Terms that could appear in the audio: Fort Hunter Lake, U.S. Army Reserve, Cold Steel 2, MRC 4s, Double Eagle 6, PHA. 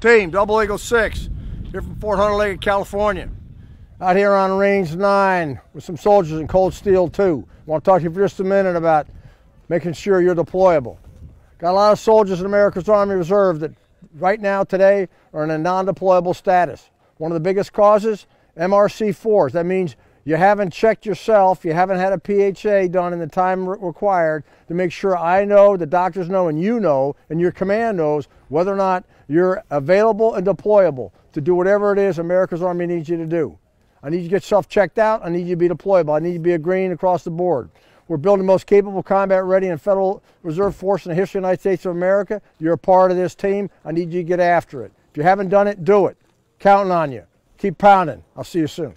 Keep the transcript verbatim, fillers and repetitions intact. Team, Double Eagle six, here from Fort Hunter Lake, California. Out here on range nine with some soldiers in Cold Steel two. I want to talk to you for just a minute about making sure you're deployable. Got a lot of soldiers in America's Army Reserve that right now, today, are in a non-deployable status. One of the biggest causes, M R C fours. That means you haven't checked yourself, you haven't had a P H A done in the time required to make sure I know, the doctors know, and you know, and your command knows whether or not you're available and deployable to do whatever it is America's Army needs you to do. I need you to get yourself checked out, I need you to be deployable, I need you to be agreeing across the board. We're building the most capable, combat-ready, and Federal Reserve force in the history of the United States of America. You're a part of this team, I need you to get after it. If you haven't done it, do it. Counting on you. Keep pounding. I'll see you soon.